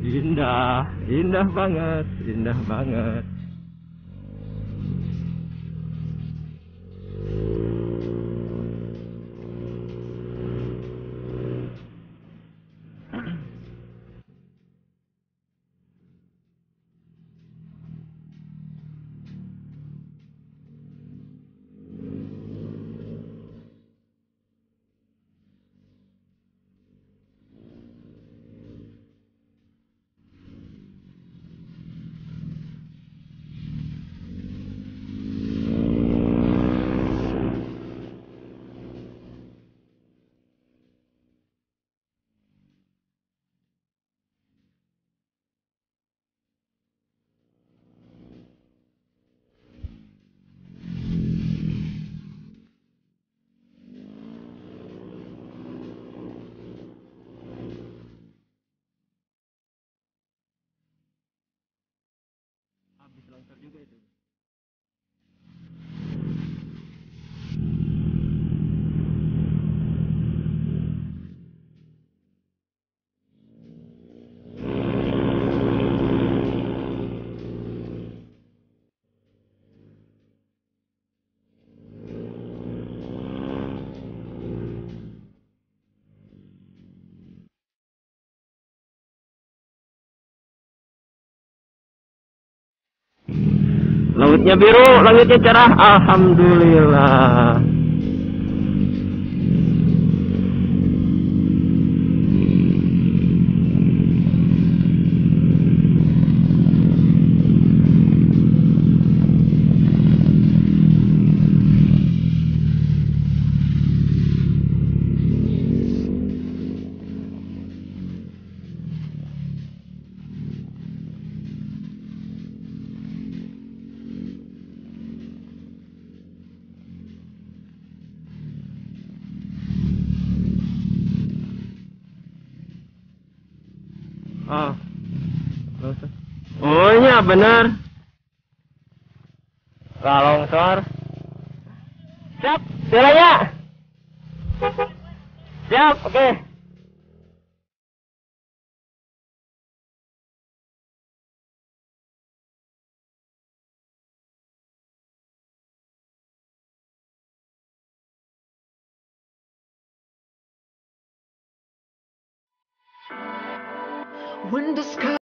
Indah, indah banget, indah banget. Juga itu. Langitnya biru, langitnya cerah, alhamdulillah. Oh, oh iya bener. Gak longsor. Siap, jalannya. Siap, oke. Okay. When the sky